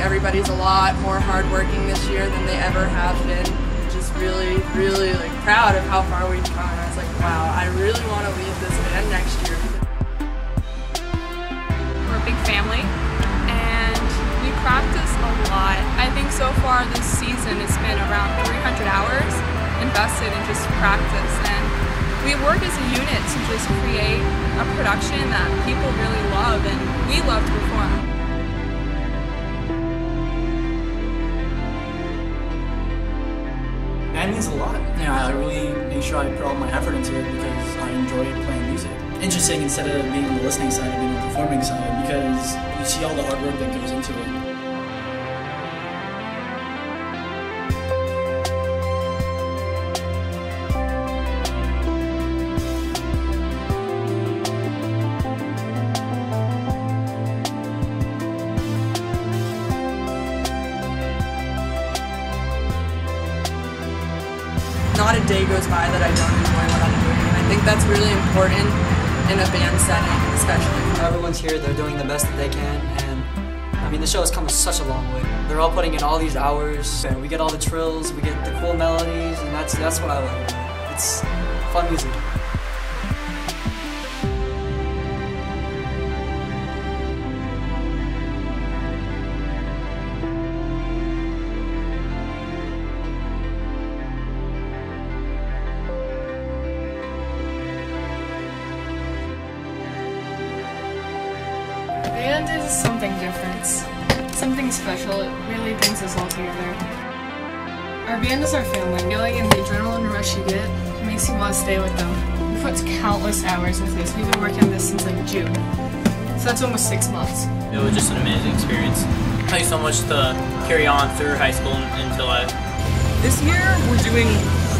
everybody's a lot more hardworking this year than they ever have been. Just really like proud of how far we've gone. I was like, wow, I really want to lead this band next year. We're a big family and we practice a lot. I think so far this season it's been around 300 hours invested in just practice, and we work as a unit to just create a production that people really love and we love to perform. That means a lot. You know, I really make sure I put all my effort into it because I enjoy playing music. Interesting instead of being on the listening side, being on the performing side, because you see all the hard work that goes into it. Not a day goes by that I don't enjoy what I'm doing, and I think that's really important in a band setting, especially. Everyone's here, they're doing the best that they can, and I mean, the show has come such a long way. They're all putting in all these hours, and we get all the trills, we get the cool melodies, and that's what I like. It's fun music. The band is something different, something special. It really brings us all together. Our band is our family. I feel like in the adrenaline rush you get, it makes you want to stay with them. We've put countless hours into this. We've been working on this since like June, so that's almost 6 months. It was just an amazing experience. Thank you so much to carry on through high school until I... This year we're doing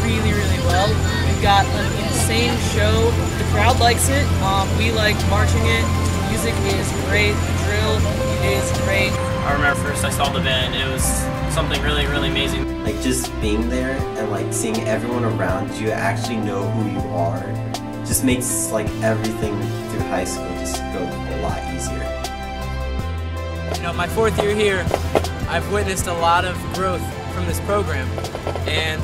really well. We've got an insane show. The crowd likes it. We like marching it. Music is great, the drill is great. I remember first I saw the band, it was something really amazing. Like just being there and like seeing everyone around you actually know who you are just makes like everything through high school just go a lot easier. You know, my 4th year here, I've witnessed a lot of growth from this program, and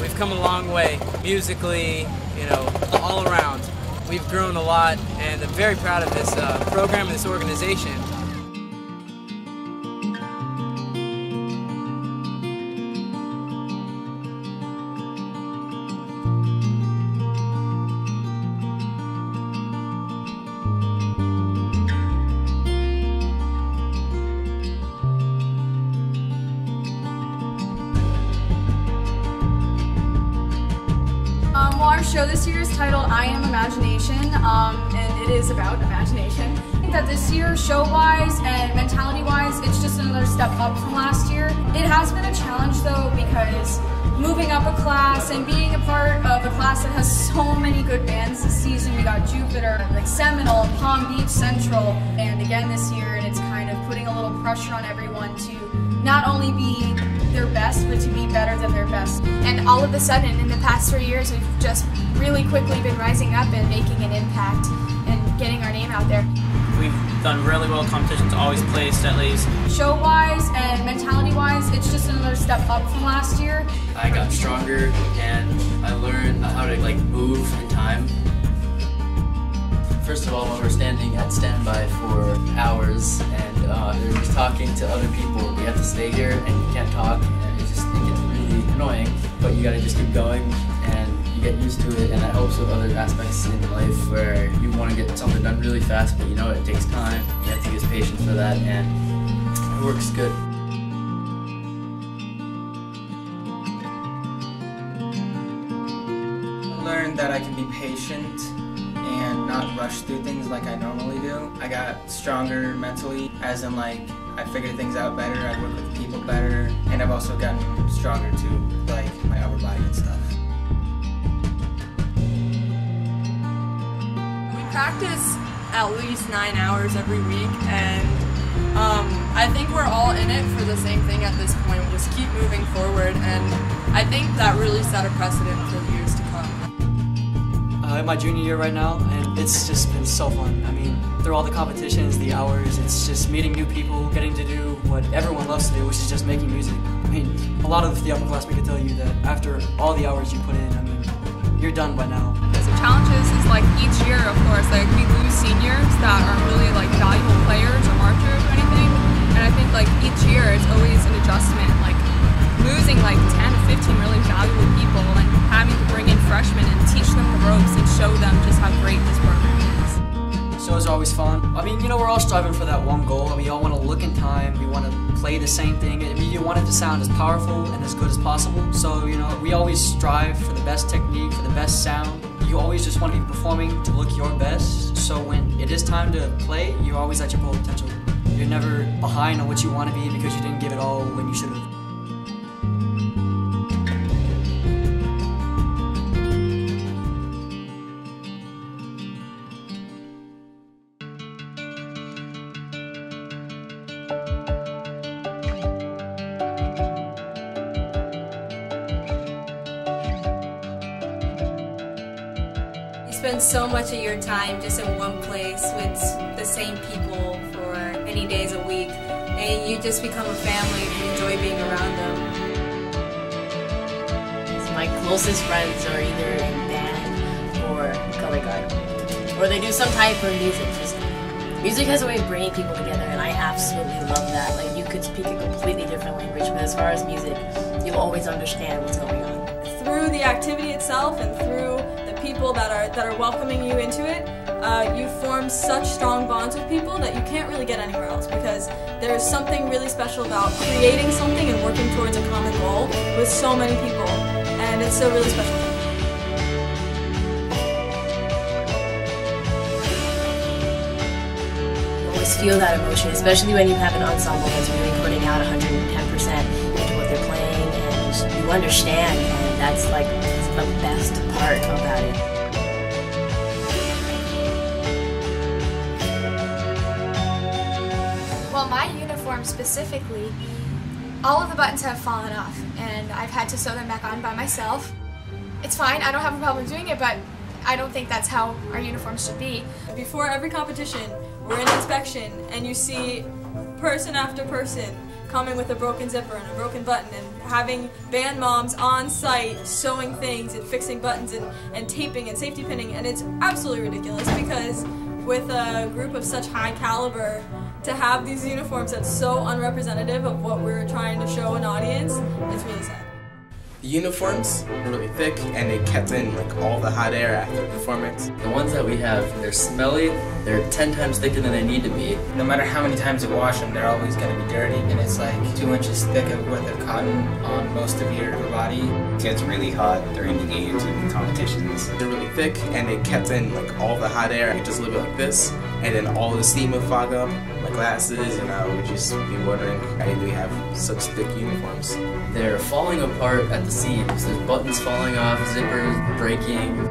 we've come a long way musically, you know, all around. We've grown a lot, and I'm very proud of this program and this organization. Well, our show this year is titled I Am Imagination, and it is about imagination. I think that this year, show-wise and mentality-wise, it's just another step up from last year. It has been a challenge, though, because moving up a class and being a part of a class that has so many good bands this season. We got Jupiter, like Seminole, Palm Beach Central, and again this year, and it's kind of putting a little pressure on everyone to not only be their best, but to be better than their best. And all of a sudden, in the past 3 years, we've just really quickly been rising up and making an impact and getting our name out there. We've done really well. Competition's always placed, at least. Show-wise and mentality-wise, it's just another step up from last year. I got stronger, and I learned how to like move in time. First of all, when we're standing at standby for hours and we're just talking to other people, we have to stay here and you can't talk, and it gets really annoying, but you gotta just keep going and you get used to it, and that helps with other aspects in life where you want to get something done really fast, but you know it takes time, you have to use patience for that, and it works good. I learned that I can be patient and not rush through things like I normally do. I got stronger mentally, as in like I figured things out better, I work with people better, and I've also gotten stronger too, like my upper body and stuff. We practice at least 9 hours every week, and I think we're all in it for the same thing at this point. We just keep moving forward, and I think that really set a precedent for years to come. I'm in my junior year right now, and it's just been so fun. I mean, Through all the competitions, the hours, it's just meeting new people, getting to do what everyone loves to do, which is just making music. I mean, a lot of the upperclassmen can tell you that after all the hours you put in, I mean, you're done by now. So challenges is like each year, of course, like we lose seniors that are really like valuable players or marchers or anything, and I think like each year it's always an adjustment, like losing like 10 to 15 really valuable people and having to bring in freshmen and teach them the ropes and show them just how great this program is. So it's always fun. I mean, you know, we're all striving for that one goal. We all want to look in time. We want to play the same thing. I mean, you want it to sound as powerful and as good as possible. So, you know, we always strive for the best technique, for the best sound. You always just want to be performing to look your best. So when it is time to play, you're always at your full potential. You're never behind on what you want to be because you didn't give it all when you should have. Spend so much of your time just in one place with the same people for many days a week, and you just become a family and enjoy being around them. So my closest friends are either in band or color guard, or they do some type of music. Just music has a way of bringing people together, and I absolutely love that. Like, you could speak a completely different language, but as far as music, you'll always understand what's going on. Through the activity itself and through people that are welcoming you into it, you form such strong bonds with people that you can't really get anywhere else, because there's something really special about creating something and working towards a common goal with so many people, and it's so really special. You always feel that emotion, especially when you have an ensemble that's really putting out 110% into what they're playing, and you understand, and that's like the best part about it. Well, my uniform specifically, all of the buttons have fallen off and I've had to sew them back on by myself. It's fine, I don't have a problem doing it, but I don't think that's how our uniforms should be. Before every competition, we're in inspection and you see person after person coming with a broken zipper and a broken button, and having band moms on site sewing things and fixing buttons and taping and safety pinning, and it's absolutely ridiculous, because with a group of such high caliber to have these uniforms that's so unrepresentative of what we're trying to show an audience, it's really sad. The uniforms are really thick and they kept in like all the hot air after the performance. The ones that we have, they're smelly, they're 10 times thicker than they need to be. No matter how many times you wash them, they're always going to be dirty, and it's like 2 inches thick of worth of cotton on most of your body. It gets really hot during the games and the competitions. They're really thick and they kept in like all the hot air. You just live like this, and then all the steam would fog up my glasses, and I would just be wondering why do we have such thick uniforms. They're falling apart at the seams. There's buttons falling off, zippers breaking.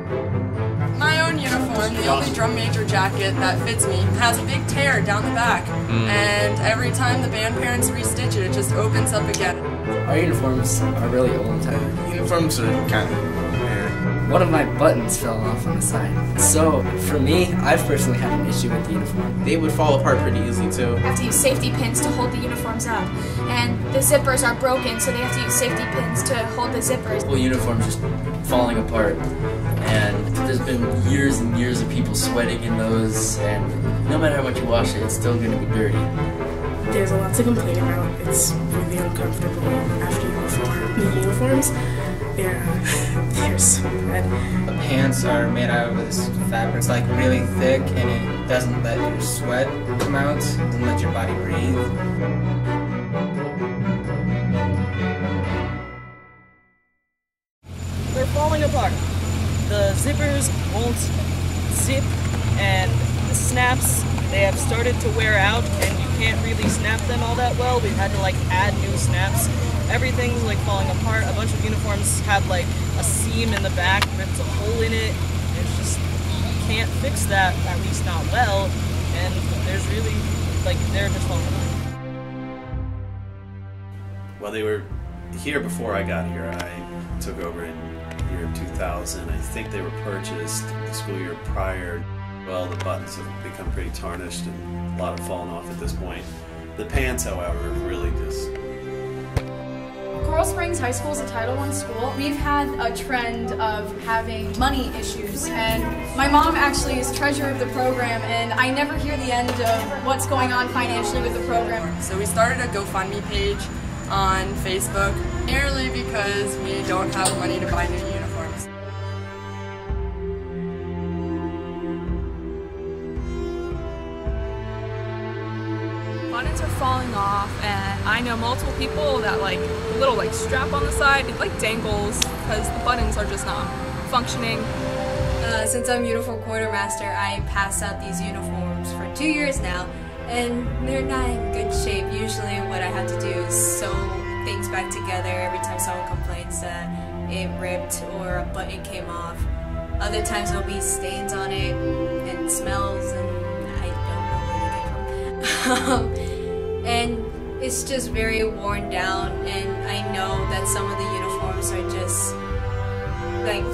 My own uniform, the only drum major jacket that fits me, has a big tear down the back, and every time the band parents restitch it, it just opens up again. Our uniforms are really old time. Uniforms are kind of... One of my buttons fell off on the side. So, for me, I've personally had an issue with the uniform. They would fall apart pretty easily, too. They have to use safety pins to hold the uniforms up. And the zippers are broken, so they have to use safety pins to hold the zippers. The whole uniform's just falling apart. And there's been years and years of people sweating in those. And no matter how much you wash it, it's still going to be dirty. There's a lot to complain about. It's really uncomfortable after you perform. The uniforms, they're so bad. The pants are made out of this fabric. It's like really thick, and it doesn't let your sweat come out, doesn't let your body breathe. They're falling apart. The zippers won't zip, and the snaps, they have started to wear out, and you can't really snap them all that well. We've had to like add new snaps. Everything's like falling apart. A bunch of uniforms have like a seam in the back that's a hole in it. It's just, you can't fix that, at least not well, and there's really, like, they're just falling apart. Well, they were here before I got here. I took over in the year 2000. I think they were purchased the school year prior. well. The buttons have become pretty tarnished and a lot have fallen off at this point. The pants, however, have really just... Coral Springs High School is a Title I school. We've had a trend of having money issues, and my mom actually is treasurer of the program, and I never hear the end of what's going on financially with the program. So we started a GoFundMe page on Facebook, merely because we don't have money to buy new uniforms. Buttons are falling off, and I know multiple people that the little strap on the side, it dangles because the buttons are just not functioning. Since I'm uniform quartermaster, I pass out these uniforms for 2 years now, and they're not in good shape. Usually what I have to do is sew things back together every time someone complains that it ripped or a button came off. Other times there'll be stains on it and smells, and and it's just very worn down, and I know that some of the uniforms are just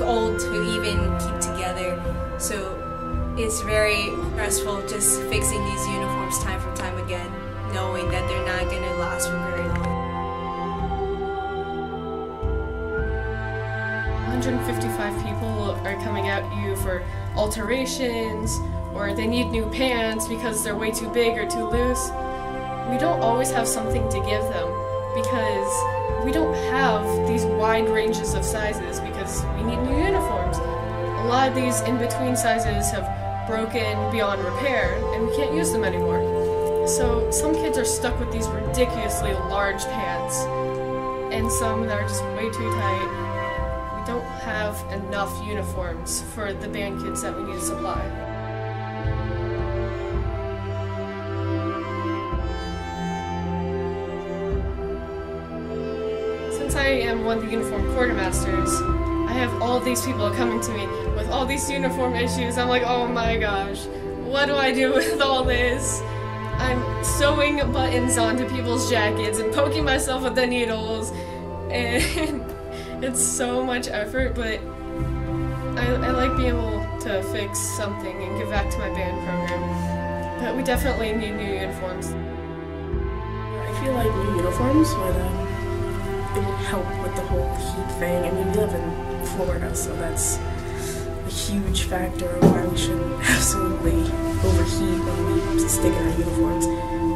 old to even keep together, so it's very stressful just fixing these uniforms time from time again, knowing that they're not going to last for very long. $155 people are coming at you for alterations, or they need new pants because they're way too big or too loose. We don't always have something to give them because we don't have these wide ranges of sizes because we need new uniforms. A lot of these in-between sizes have broken beyond repair and we can't use them anymore. So some kids are stuck with these ridiculously large pants and some that are just way too tight. We don't have enough uniforms for the band kids that we need to supply. Since I am one of the uniform quartermasters, I have all these people coming to me with all these uniform issues. I'm like, oh my gosh, what do I do with all this? I'm sewing buttons onto people's jackets and poking myself with the needles, and it's so much effort, but I like being able to fix something and give back to my band program. But we definitely need new uniforms. I feel like new uniforms were it would help with the whole heat thing. I mean, we live in Florida, so that's a huge factor of why we shouldn't absolutely overheat when we stick in our uniforms.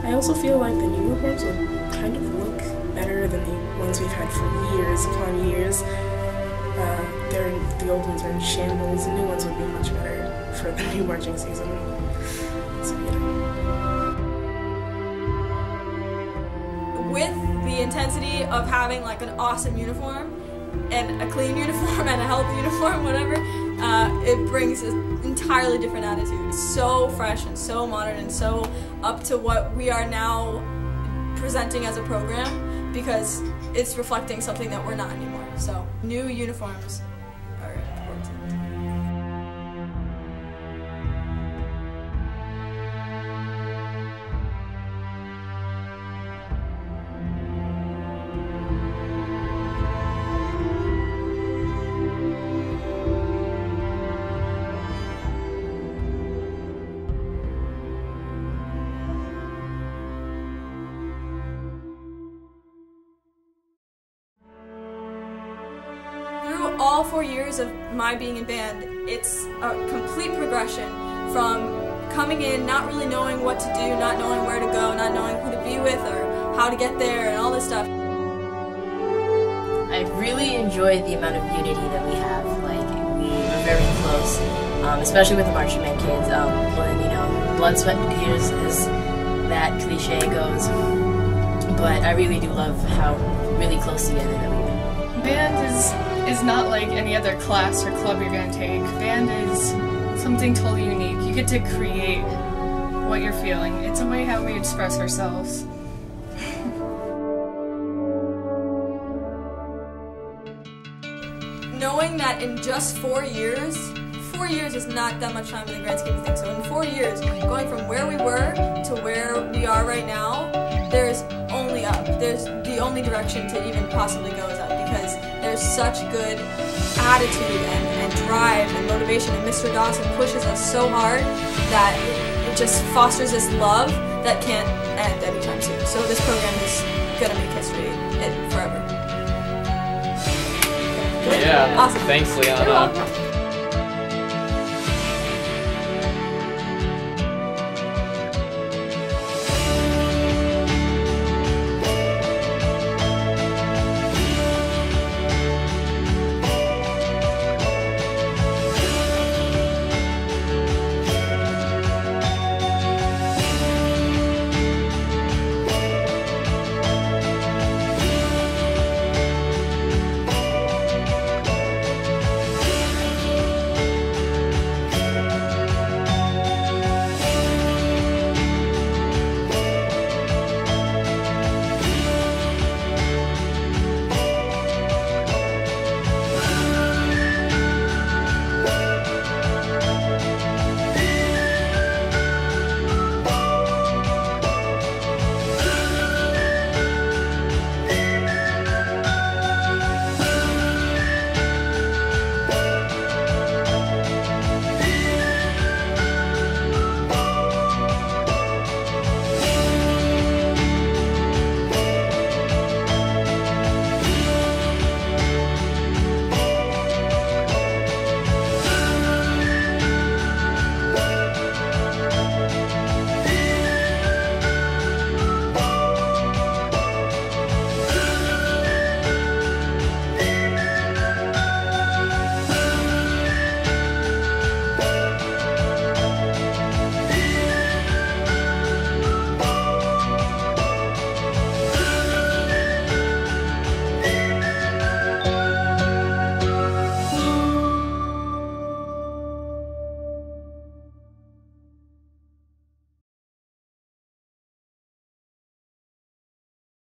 I also feel like the new uniforms would kind of look better than the ones we've had for years upon years. The old ones are in shambles, the new ones would be much better for the new marching season. So, yeah. With the intensity of having an awesome uniform and a clean uniform and a healthy uniform, whatever, it brings an entirely different attitude. It's so fresh and so modern and so up to what we are now presenting as a program, because it's reflecting something that we're not anymore. So new uniforms are important. All 4 years of my being in band, it's a complete progression from coming in not really knowing what to do, not knowing where to go, not knowing who to be with or how to get there and all this stuff. I really enjoy the amount of unity that we have. We are very close, especially with the marching band kids. When, blood, sweat, and tears, as that cliche goes. But I really do love how really close together that we've been. Band is not like any other class or club you're going to take. Band is something totally unique. You get to create what you're feeling. It's a way how we express ourselves. Knowing that in just 4 years, 4 years is not that much time in the grand scheme of things. So in 4 years, going from where we were to where we are right now, there's only up. There's the only direction to even possibly go is up, because there's there's such good attitude and drive and motivation, and Mr. Dawson pushes us so hard that it just fosters this love that can't end anytime soon. So this program is going to make history forever. Yeah, awesome. Thanks, Liana.